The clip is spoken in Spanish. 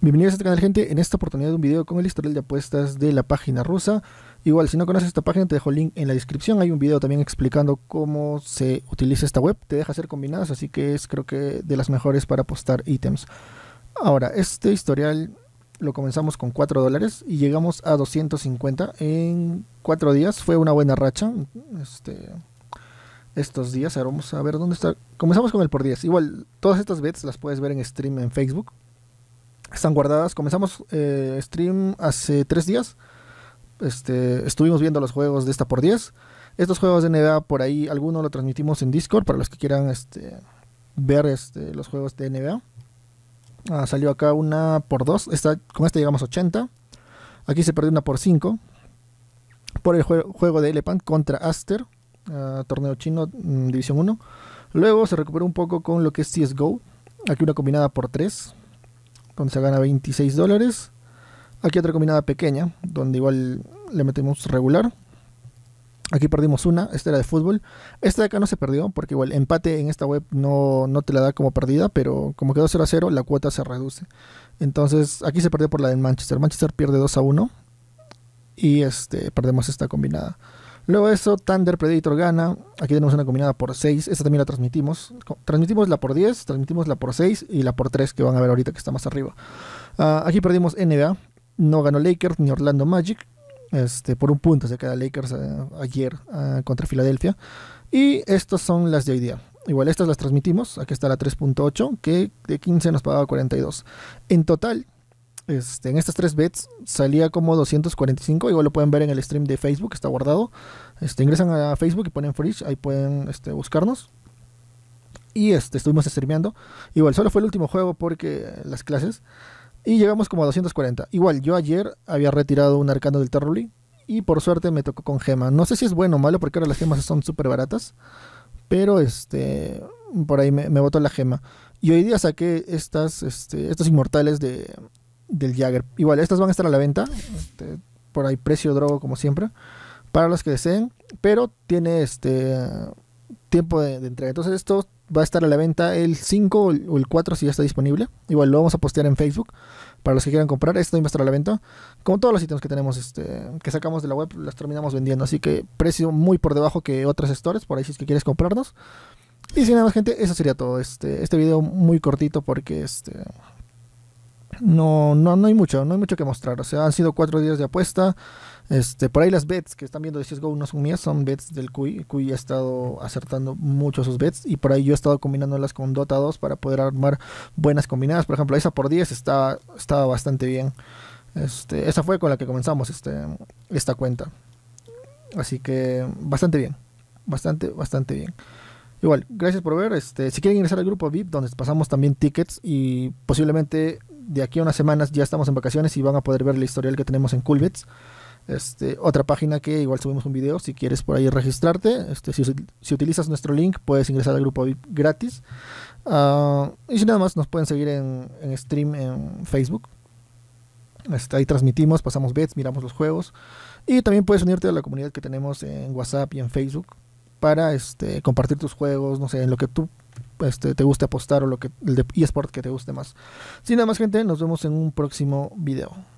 Bienvenidos a este canal, gente. En esta oportunidad un video con el historial de apuestas de la página rusa. Igual, si no conoces esta página, te dejo el link en la descripción. Hay un video también explicando cómo se utiliza esta web. Te deja hacer combinadas, así que es, creo que, de las mejores para apostar ítems. Ahora, este historial lo comenzamos con 4 dólares y llegamos a 250 en 4 días. Fue una buena racha estos días. Ahora vamos a ver dónde está. Comenzamos con el por 10. Igual, todas estas bets las puedes ver en stream en Facebook. Están guardadas. Comenzamos stream hace 3 días. Estuvimos viendo los juegos de esta por 10. Estos juegos de NBA, por ahí, algunos lo transmitimos en Discord para los que quieran ver los juegos de NBA. Salió acá una por 2. Con esta llegamos a 80. Aquí se perdió una por 5. Por el juego de Elephant contra Aster. Torneo chino, División 1. Luego se recuperó un poco con lo que es CSGO. Aquí una combinada por 3. Donde se gana 26 dólares. Aquí otra combinada pequeña, donde igual le metemos regular. Aquí perdimos una, esta era de fútbol. Esta de acá no se perdió, porque igual empate en esta web no te la da como perdida, pero como quedó 0-0, la cuota se reduce. Entonces, aquí se perdió por la de Manchester. Manchester pierde 2-1. Y perdemos esta combinada. Luego eso, Thunder Predator gana. Aquí tenemos una combinada por 6. Esta también la transmitimos. Transmitimos la por 10, transmitimos la por 6 y la por 3 que van a ver ahorita que está más arriba. Aquí perdimos NBA. No ganó Lakers ni Orlando Magic. Por un punto se queda Lakers ayer contra Filadelfia. Y estas son las de hoy día. Igual estas las transmitimos. Aquí está la 3.8 que de 15 nos pagaba 42. En total, en estas 3 bets salía como 245. Igual lo pueden ver en el stream de Facebook, está guardado. Ingresan a Facebook y ponen Frishx, ahí pueden buscarnos. Y estuvimos streameando. Igual solo fue el último juego porque las clases. Y llegamos como a 240. Igual yo ayer había retirado un arcano del Terruli y por suerte me tocó con gema. No sé si es bueno o malo porque ahora las gemas son súper baratas. Pero por ahí me botó la gema. Y hoy día saqué estos inmortales del Jagger. Igual, estas van a estar a la venta. Por ahí precio drogo como siempre. Para los que deseen. Pero tiene tiempo de entrega. Entonces esto va a estar a la venta el 5 o el 4 si ya está disponible. Igual lo vamos a postear en Facebook. Para los que quieran comprar. Esto también va a estar a la venta. Como todos los ítems que tenemos, que sacamos de la web, las terminamos vendiendo. Así que precio muy por debajo que otras stores. Por ahí si es que quieres comprarnos. Y sin nada más, gente, eso sería todo. Este video muy cortito porque No hay mucho, que mostrar. O sea, han sido 4 días de apuesta. Por ahí las bets que están viendo de CSGO no son mías, son bets del Cui. Cui ha estado acertando mucho sus bets. Y por ahí yo he estado combinándolas con Dota 2 para poder armar buenas combinadas. Por ejemplo, esa por 10 estaba bastante bien. Esa fue con la que comenzamos esta cuenta. Así que bastante bien. Bastante bien. Igual, gracias por ver. Si quieren ingresar al grupo VIP, donde pasamos también tickets y posiblemente de aquí a unas semanas ya estamos en vacaciones y van a poder ver el historial que tenemos en Coolbets. Otra página que igual subimos un video. Si quieres por ahí registrarte, si utilizas nuestro link puedes ingresar al grupo VIP gratis. Y si nada más, nos pueden seguir en stream en Facebook. Ahí transmitimos, pasamos bets, miramos los juegos. Y también puedes unirte a la comunidad que tenemos en WhatsApp y en Facebook para compartir tus juegos, no sé, en lo que tú te guste apostar o el de eSport que te guste más. Sin nada más, gente, nos vemos en un próximo video.